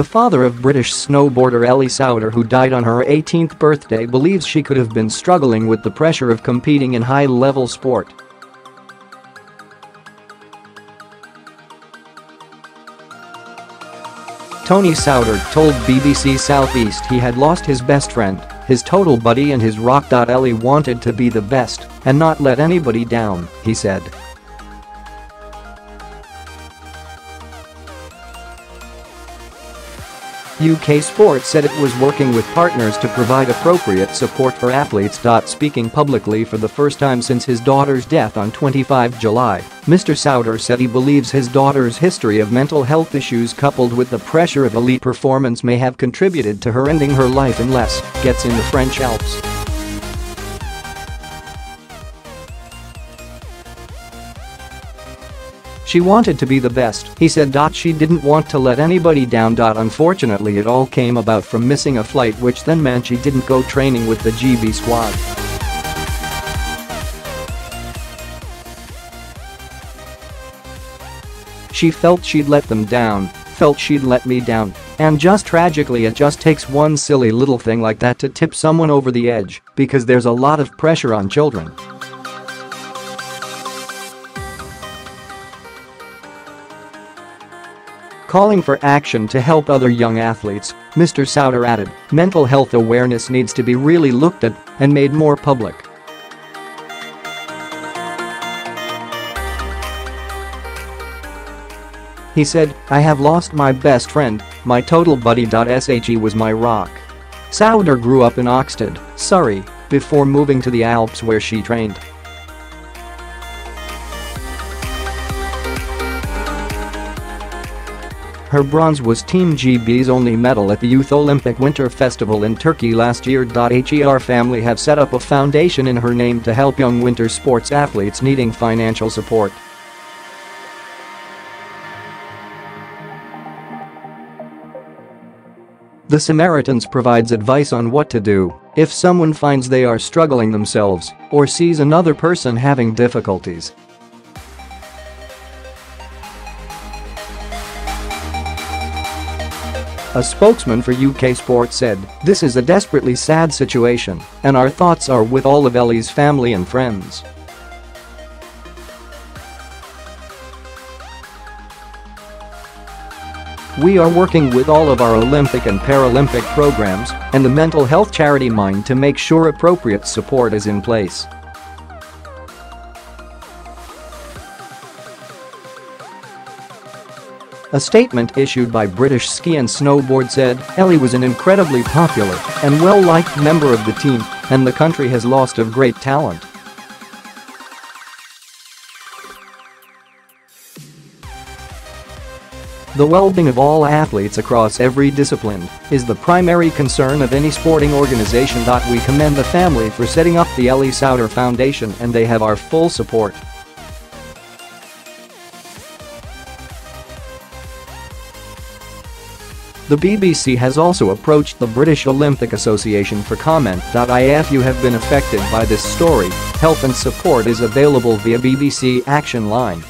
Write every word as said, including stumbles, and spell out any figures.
The father of British snowboarder Ellie Soutter, who died on her eighteenth birthday, believes she could have been struggling with the pressure of competing in high-level sport. Tony Soutter told B B C South East he had lost his best friend, his total buddy and his rock. Ellie wanted to be the best and not let anybody down, he said. U K Sport said it was working with partners to provide appropriate support for athletes. Speaking publicly for the first time since his daughter's death on the twenty-fifth of July, Mister Soutter said he believes his daughter's history of mental health issues coupled with the pressure of elite performance may have contributed to her ending her life in Les Gets in the French Alps. She wanted to be the best, he said. She didn't want to let anybody down. Unfortunately, it all came about from missing a flight, which then meant she didn't go training with the G B squad. She felt she'd let them down, felt she'd let me down, and just tragically it just takes one silly little thing like that to tip someone over the edge, because there's a lot of pressure on children. Calling for action to help other young athletes, Mister Soutter added, mental health awareness needs to be really looked at and made more public. He said, I have lost my best friend, my total buddy. He was my rock. Soutter grew up in Oxted, Surrey, before moving to the Alps where she trained. Her bronze was Team G B's only medal at the Youth Olympic Winter Festival in Turkey last year. Her family have set up a foundation in her name to help young winter sports athletes needing financial support. The Samaritans provides advice on what to do if someone finds they are struggling themselves or sees another person having difficulties. A spokesman for U K Sport said, "This is a desperately sad situation, and our thoughts are with all of Ellie's family and friends." We are working with all of our Olympic and Paralympic programs and the mental health charity Mind to make sure appropriate support is in place. A statement issued by British Ski and Snowboard said, Ellie was an incredibly popular and well-liked member of the team, and the country has lost a great talent. The well-being of all athletes across every discipline is the primary concern of any sporting organization. We commend the family for setting up the Ellie Soutter Foundation, and they have our full support. The B B C has also approached the British Olympic Association for comment. If you have been affected by this story, help and support is available via B B C Action Line.